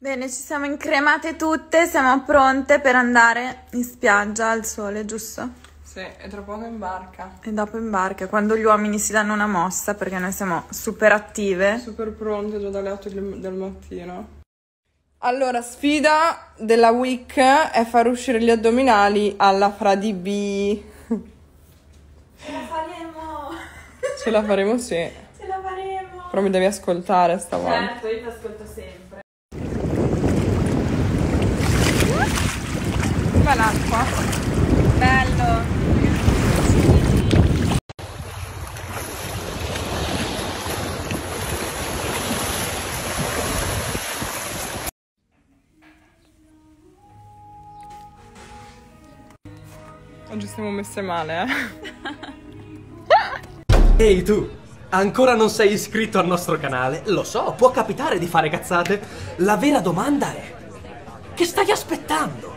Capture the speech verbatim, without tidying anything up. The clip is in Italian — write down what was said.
Bene, ci siamo incremate tutte, siamo pronte per andare in spiaggia al sole, giusto? Sì, e tra poco in barca. E dopo in barca, quando gli uomini si danno una mossa, perché noi siamo super attive. Super pronte già dalle otto del mattino. Allora, sfida della week è far uscire gli addominali alla Fra di B. Ce la faremo! Ce la faremo, sì. Ce la faremo! Però mi devi ascoltare stavolta. Certo, io ti ascolto sempre. L'acqua bello, oggi siamo messe male, eh. Ehi hey, tu ancora non sei iscritto al nostro canale? Lo so, può capitare di fare cazzate. La vera domanda è: che stai aspettando?